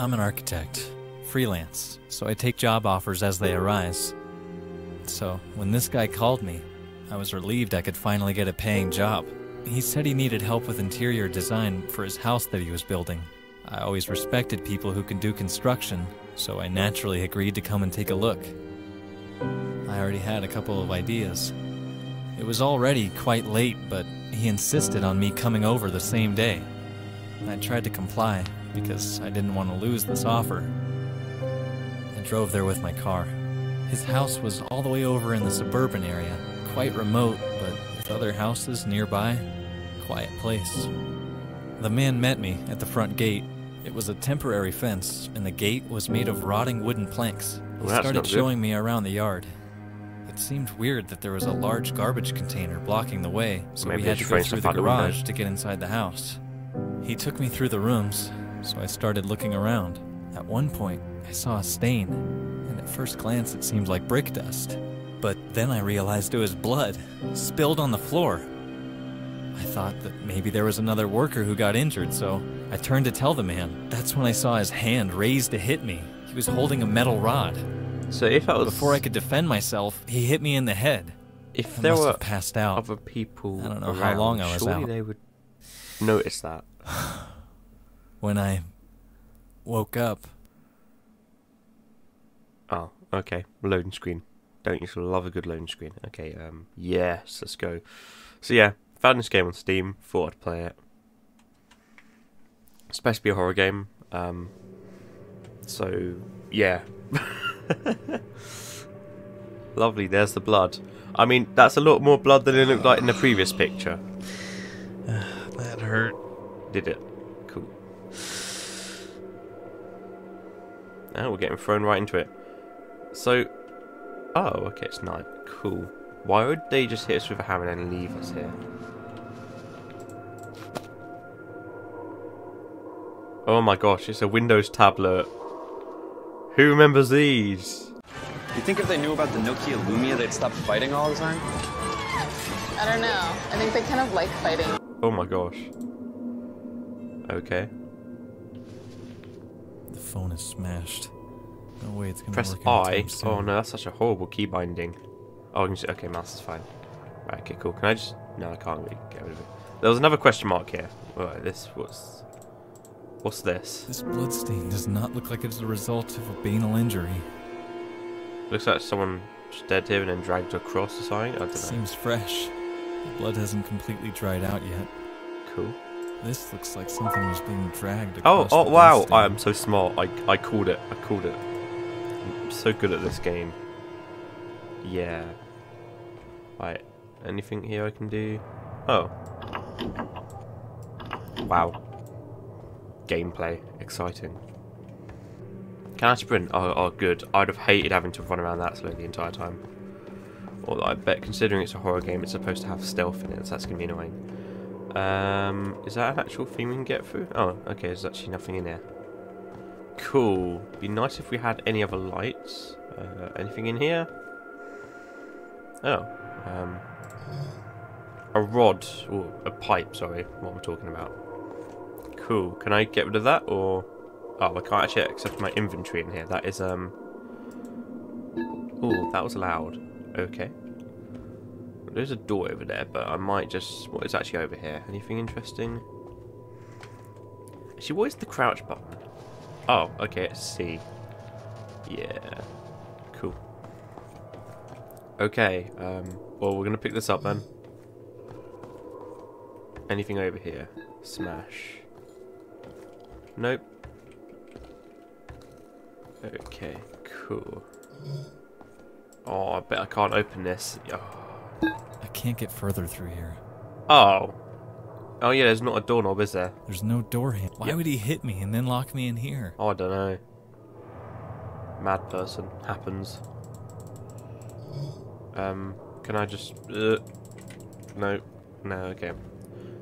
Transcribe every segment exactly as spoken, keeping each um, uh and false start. I'm an architect, freelance, so I take job offers as they arise. So when this guy called me, I was relieved I could finally get a paying job. He said he needed help with interior design for his house that he was building. I always respected people who can do construction, so I naturally agreed to come and take a look. I already had a couple of ideas. It was already quite late, but he insisted on me coming over the same day. I tried to comply, because I didn't want to lose this offer. I drove there with my car. His house was all the way over in the suburban area, quite remote, but with other houses nearby, quiet place. The man met me at the front gate. It was a temporary fence, and the gate was made of rotting wooden planks. He started showing me around the yard. It seemed weird that there was a large garbage container blocking the way, so we had to go through the garage to get inside the house. He took me through the rooms, so I started looking around. At one point, I saw a stain, and at first glance it seemed like brick dust. But then I realized it was blood, spilled on the floor. I thought that maybe there was another worker who got injured, so I turned to tell the man. That's when I saw his hand raised to hit me. He was holding a metal rod. So if I was... Before I could defend myself, he hit me in the head. If I there were passed out. Other people I don't know around, how long I was surely out. They would notice that. When I woke up... Oh, okay. Loading screen. Don't you sort of love a good loading screen? Okay, um, yes, let's go. So yeah, found this game on Steam. Thought I'd play it. It's supposed to be a horror game. Um, so, yeah. Lovely, there's the blood. I mean, that's a lot more blood than it looked like in the previous picture. That hurt. Did it? Cool. Now we're getting thrown right into it. So... Oh, okay, it's night. Cool. Why would they just hit us with a hammer and leave us here? Oh my gosh, it's a Windows tablet. Who remembers these? You think if they knew about the Nokia Lumia, they'd stop fighting all the time? I don't know. I think they kind of like fighting. Oh my gosh. Okay. The phone is smashed. No way it's gonna press work I. Oh no, that's such a horrible key binding. Oh, I can see. Okay, mouse is fine. Right, okay, cool. Can I just? No, I can't really get rid of it. There was another question mark here. Right, this was. What's this? This bloodstain does not look like it's the result of a banal injury. Looks like someone just dead here and then dragged across the side. I don't know. Seems fresh. The blood hasn't completely dried out yet. Cool. This looks like something was being dragged across. Oh, oh the wow! I am so smart. I I called it. I called it. I'm so good at this game. Yeah. Right. Anything here I can do? Oh. Wow. Gameplay. Exciting. Can I sprint? Oh, oh, good. I'd have hated having to run around that slowly the entire time. Although I bet considering it's a horror game, it's supposed to have stealth in it, so that's going to be annoying. Um, is that an actual thing we can get through? Oh, okay. There's actually nothing in there. Cool. Be nice if we had any other lights. Uh, anything in here? Oh. Um, a rod. Or a pipe, sorry. What I'm talking about. Cool. Can I get rid of that? Or... Oh, I can't actually accept my inventory in here. That is, um... Ooh, that was loud. Okay. There's a door over there, but I might just... What is actually over here? Anything interesting? Actually, what is the crouch button? Oh, okay, it's C. Yeah. Cool. Okay, um, well, we're going to pick this up then. Anything over here? Smash. Nope. Okay, cool. Oh, I bet I can't open this. Oh. I can't get further through here. Oh. Oh yeah, there's not a doorknob, is there? There's no door handle. Why would he hit me and then lock me in here? Oh, I don't know. Mad person. Happens. Um, can I just... Uh, no. No, okay.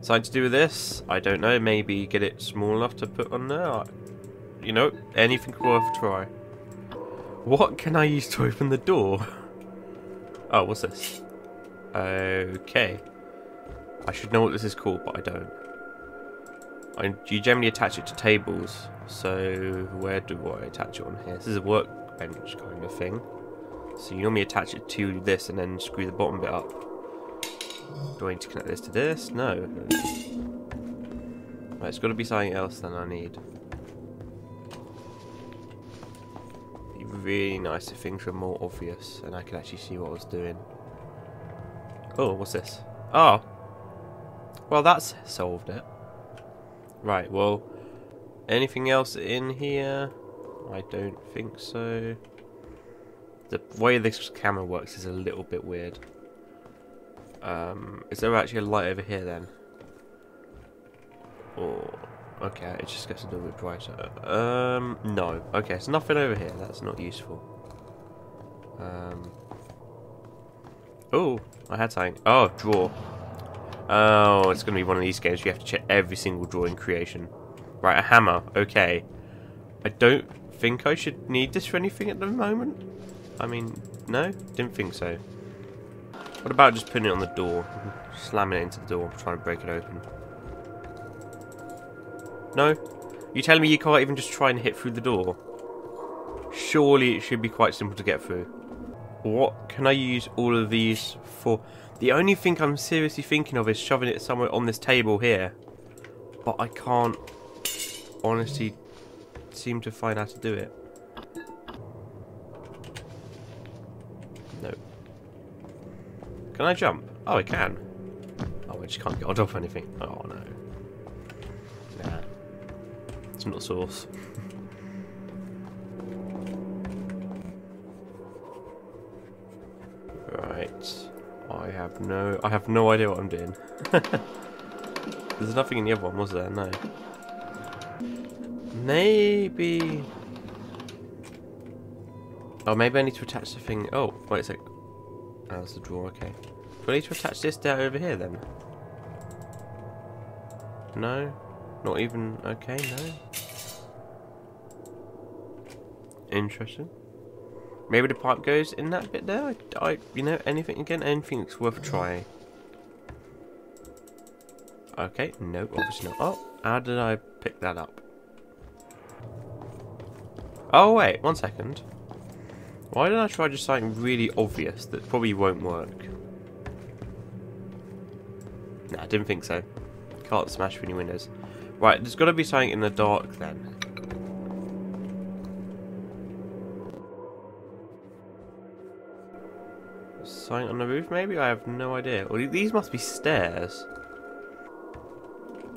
Something to do with this? I don't know. Maybe get it small enough to put on there? You know, anything worth a try. What can I use to open the door? Oh, what's this? Okay. I should know what this is called, but I don't. I, you generally attach it to tables, So where do I attach it on here? This is a workbench kind of thing. So you normally attach it to this and then screw the bottom bit up. Do I need to connect this to this? No. Right, it's got to be something else than I need. It'd be really nice if things were more obvious and I could actually see what I was doing. Oh, what's this? Oh! Well, that's solved it. Right, well, anything else in here? I don't think so. The way this camera works is a little bit weird. Um, is there actually a light over here then? Or, okay, it just gets a little bit brighter. Um, no. Okay, it's nothing over here. That's not useful. Um. Oh, I had something. Oh, draw. Oh, it's going to be one of these games where you have to check every single drawing creation. Right, a hammer. Okay. I don't think I should need this for anything at the moment. I mean, no? Didn't think so. What about just putting it on the door? Slamming it into the door and trying to break it open. No? You telling me you can't even just try and hit through the door? Surely it should be quite simple to get through. What can I use all of these for? The only thing I'm seriously thinking of is shoving it somewhere on this table here. But I can't honestly seem to find how to do it. No. Can I jump? Oh, I can. Oh, I just can't get on top of anything. Oh, no. Nah. It's not sauce. Right. I have no I have no idea what I'm doing. There's nothing in the other one, was there? No. Maybe Oh maybe I need to attach the thing. Oh, wait a sec. Oh, that's the drawer, okay. Do I need to attach this down over here then? No? Not even okay, no. Interesting. Maybe the pipe goes in that bit there. I, I, you know, anything again, anything's worth a try. Okay, no, obviously not. Oh, how did I pick that up? Oh wait, one second. Why didn't I try just something really obvious that probably won't work? Nah, I didn't think so. Can't smash through any windows. Right, there's got to be something in the dark then. Something on the roof, maybe? I have no idea. Well, these must be stairs.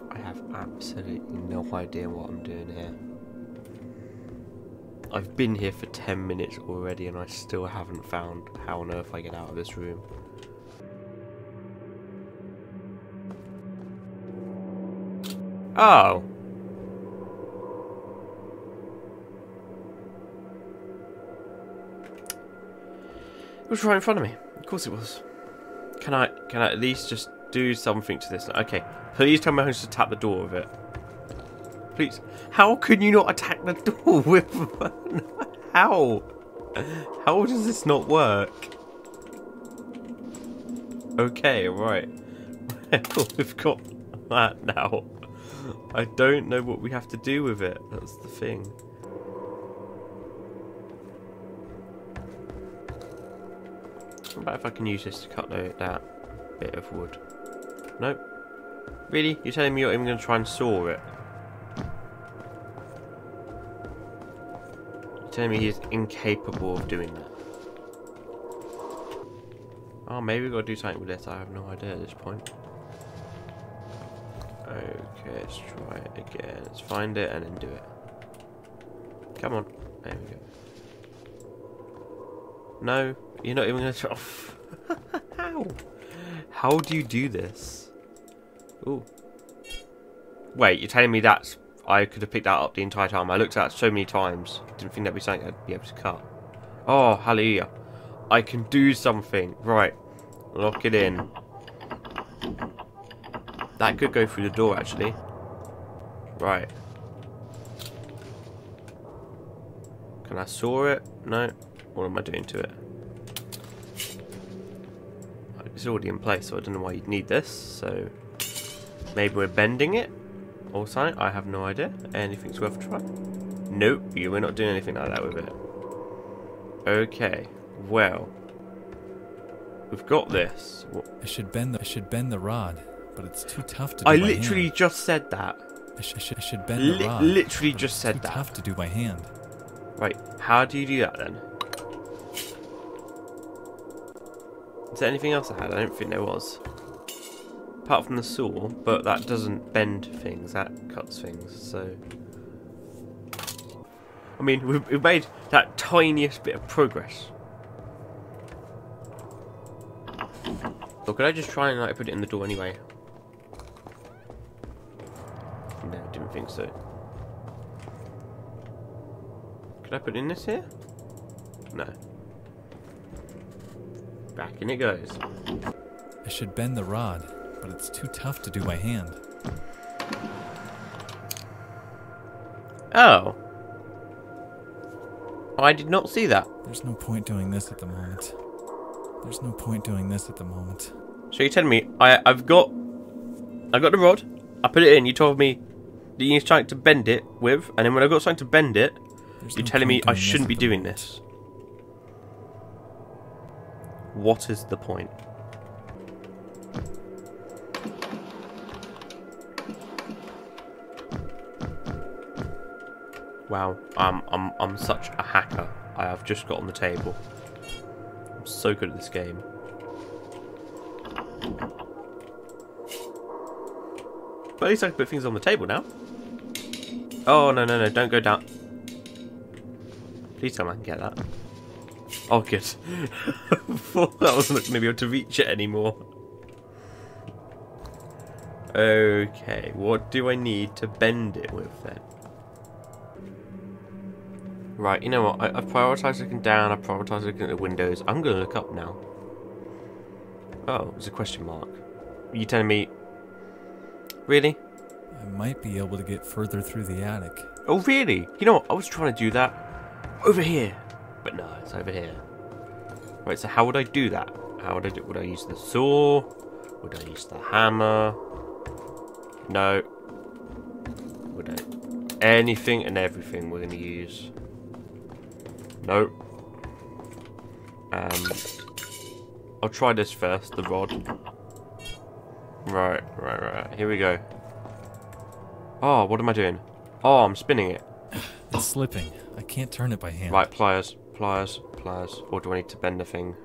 I have absolutely no idea what I'm doing here. I've been here for ten minutes already and I still haven't found how on earth I get out of this room. Oh! It was right in front of me. Of course it was. Can I can I at least just do something to this? Okay. Please tell my host to tap the door with it. Please. How could you not attack the door with... How? How does this not work? Okay, right. We've got that now. I don't know what we have to do with it. That's the thing. What about if I can use this to cut that bit of wood? Nope. Really? You're telling me you're even going to try and saw it? You're telling me he's incapable of doing that? Oh, maybe we've got to do something with this. I have no idea at this point. Okay, let's try it again. Let's find it and then do it. Come on. There we go. No, you're not even going to try. How? How do you do this? Ooh. Wait, you're telling me that's... I could have picked that up the entire time. I looked at it so many times. Didn't think that'd be something I'd be able to cut. Oh, hallelujah. I can do something. Right. Lock it in. That could go through the door, actually. Right. Can I saw it? No. What am I doing to it? It's already in place, so I don't know why you'd need this. So maybe we're bending it. or something. I have no idea. Anything's worth a try. Nope, we're not doing anything like that with it. Okay, well, we've got this. What? I should bend the I should bend the rod, but it's too tough to do by hand. I literally just said that. I should I should, I should bend Li the rod. Literally just said that. It's too tough to do by hand. Right, how do you do that then? Is there anything else I had? I don't think there was. Apart from the saw, but that doesn't bend things, that cuts things, so... I mean, we've, we've made that tiniest bit of progress. Or could I just try and like put it in the door anyway? No, didn't think so. Could I put in this here? No. Back in it goes. I should bend the rod, but it's too tough to do by hand. Oh. I did not see that. There's no point doing this at the moment. There's no point doing this at the moment. So you're telling me I, I've got... I've got the rod. I put it in. You told me that you need something to bend it with. And then when I've got something to bend it, There's you're no telling me I shouldn't be doing moment. this. What is the point? Wow, I'm I'm I'm such a hacker. I have just got on the table. I'm so good at this game. But at least I can put things on the table now. Oh no no no! Don't go down. Please tell me I can get that. Oh good. I thought I wasn't going to be able to reach it anymore. Okay, what do I need to bend it with then? Right, you know what? I, I've prioritised looking down, I've prioritised looking at the windows. I'm going to look up now. Oh, it's a question mark. Are you telling me... Really? I might be able to get further through the attic. Oh really? You know what? I was trying to do that over here. But no, it's over here. Right, so how would I do that? How would I do? Would I use the saw? Would I use the hammer? No. Would I? Anything and everything we're going to use. No. Um. I'll try this first, the rod. Right, right, right. Here we go. Oh, what am I doing? Oh, I'm spinning it. It's slipping. I can't turn it by hand. Right, pliers. Pliers, pliers, or do I need to bend the thing?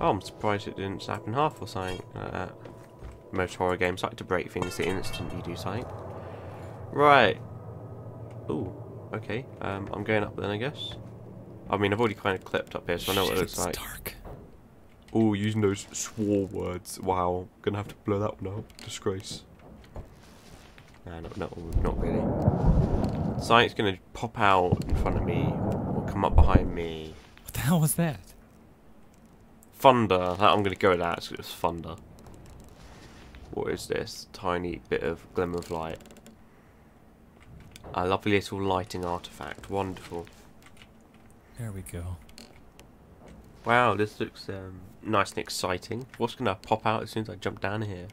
Oh, I'm surprised it didn't snap in half or something like that. Most horror games like to break things the instant you do something. Right. Ooh, okay. Um, I'm going up then, I guess. I mean, I've already kind of clipped up here, so I know Shit, what it looks it's like. Dark. Oh, using those swore words. Wow, gonna have to blow that one up. Disgrace. Nah, not, not, not really. Something's gonna pop out in front of me, or come up behind me. What the hell was that? Thunder. I'm gonna go with that, because it's thunder. What is this? Tiny bit of glimmer of light. A lovely little lighting artifact. Wonderful. There we go. Wow, this looks um, nice and exciting. What's going to pop out as soon as I jump down here?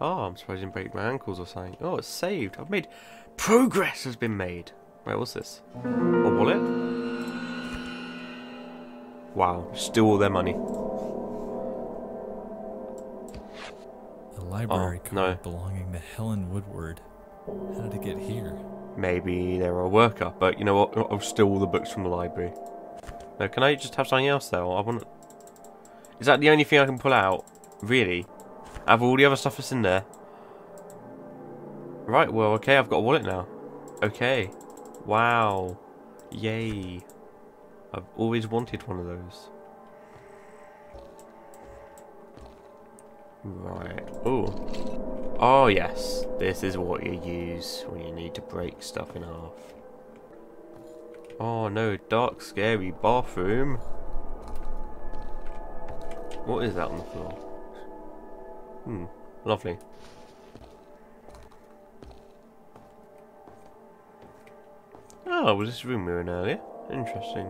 Oh, I'm surprised I didn't break my ankles or something. Oh, it's saved. I've made... Progress has been made. Wait, what's this? A wallet? Wow, steal all their money. A library oh, card no. belonging to Helen Woodward. How did it get here? Maybe they were a worker, but you know what? I'll steal all the books from the library. No, can I just have something else though? I want. Is that the only thing I can pull out? Really? I have all the other stuff that's in there. Right. Well, okay. I've got a wallet now. Okay. Wow. Yay. I've always wanted one of those. Right. Oh. Oh yes. This is what you use when you need to break stuff in half. Oh no, dark, scary bathroom. What is that on the floor? Hmm, lovely. Oh, was this room we were in earlier? Interesting.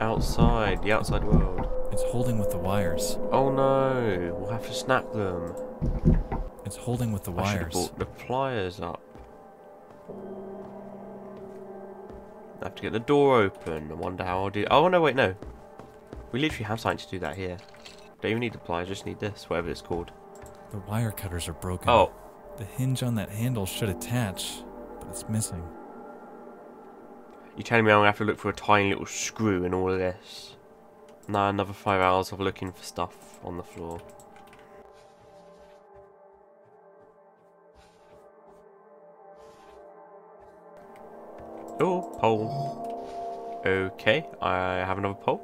outside, the outside world. It's holding with the wires. Oh no, we'll have to snap them. It's holding with the wires. I should have brought the pliers up. I have to get the door open. I wonder how I'll do. Oh no, wait, no. We literally have something to do that here. Don't even need the pliers, just need this, whatever it's called. The wire cutters are broken. Oh. The hinge on that handle should attach, but it's missing. You're telling me I'm going to have to look for a tiny little screw in all of this? Now another five hours of looking for stuff on the floor. Oh, pole. Okay, I have another pole.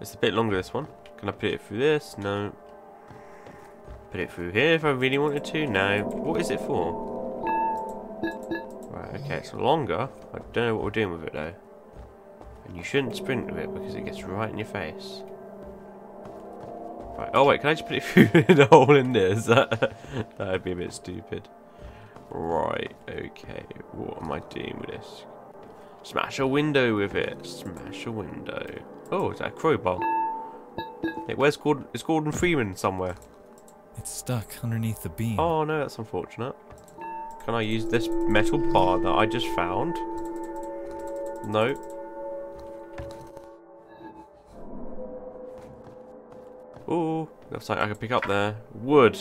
It's a bit longer, this one. Can I put it through this? No. Put it through here if I really wanted to? No. What is it for? Right, okay, it's longer. I don't know what we're doing with it though. And you shouldn't sprint with it because it gets right in your face. Right, oh wait, can I just put it through the hole in there? Is that that'd be a bit stupid. Right, okay, what am I doing with this? Smash a window with it. Smash a window. Oh, is that a crowbar? It where's Gordon? It's Gordon Freeman somewhere. It's stuck underneath the beam. Oh no, that's unfortunate. Can I use this metal bar that I just found? No. Ooh, that's something I can pick up there. Wood.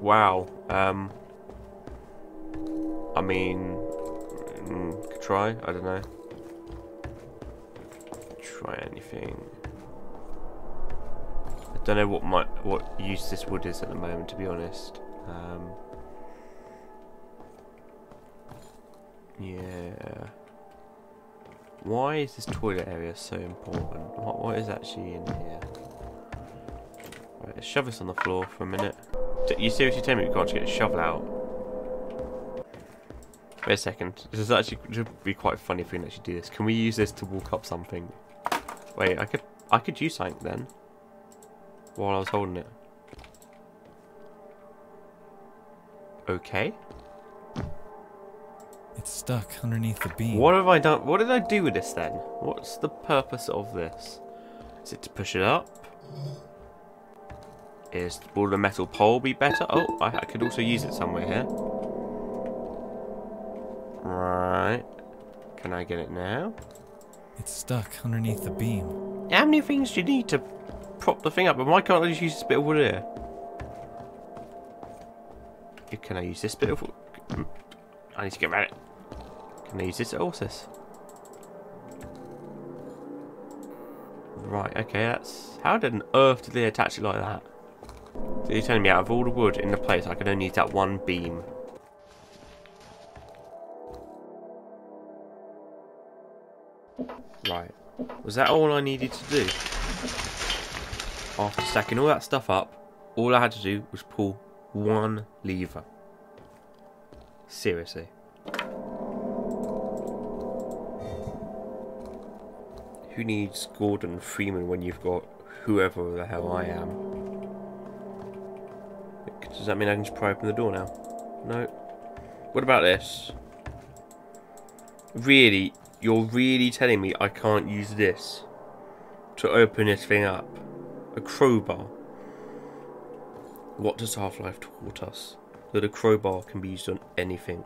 Wow. Um. I mean, could try. I don't know. Try anything. I don't know what my what use this wood is at the moment, to be honest. Um, yeah. Why is this toilet area so important? What what is actually in here? Right, let's shove this on the floor for a minute. You seriously tell me we can't get a shovel out? Wait a second. This is actually should be quite funny if we can actually do this. Can we use this to walk up something? Wait, I could I could use something then. While I was holding it. Okay. It's stuck underneath the beam. What have I done? What did I do with this then? What's the purpose of this? Is it to push it up? Is will the metal pole be better? Oh, I, I could also use it somewhere here. Right. Can I get it now? It's stuck underneath the beam. How many things do you need to prop the thing up? But why can't I just use this bit of wood here? Can I use this bit of wood? I need to get around it. Can I use this? Oh, this? Right, okay, that's... How did on earth did they attach it like that? So you're telling me out of all the wood in the place, I could only use that one beam. Right. Was that all I needed to do? After stacking all that stuff up, all I had to do was pull one lever. Seriously. Who needs Gordon Freeman when you've got whoever the hell I am? Does that mean I can just pry open the door now? No. What about this? Really? You're really telling me I can't use this to open this thing up? A crowbar. What does Half-Life taught us? That a crowbar can be used on anything.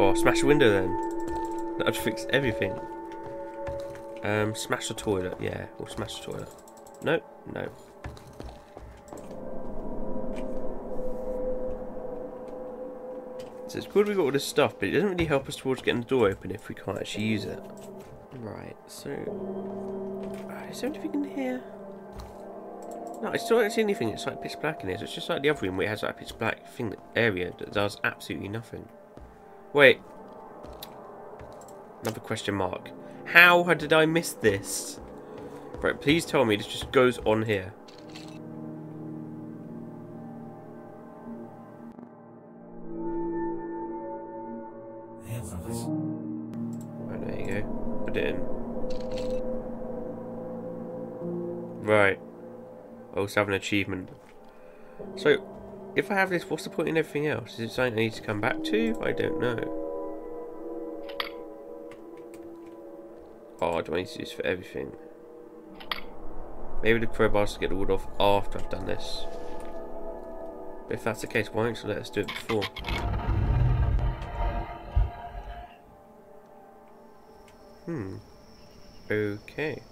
Oh, smash the window then. That'd fix everything. Um, smash the toilet. Yeah, we'll smash the toilet. No, no. So it's good we got all this stuff, but it doesn't really help us towards getting the door open if we can't actually use it. Right, so... Right, is there anything in here? No, I still don't see anything. It's like pitch black in here, so it's just like the other room where it has that pitch black thing area that does absolutely nothing. Wait. Another question mark. How did I miss this? Right, please tell me this just goes on here. Right, I also have an achievement. So, if I have this, what's the point in everything else? Is it something I need to come back to? I don't know. crowbar. Do I need to use for everything? Maybe the crowbars to get the wood off after I've done this. But if that's the case, why don't you let us do it before? Hmm. Okay.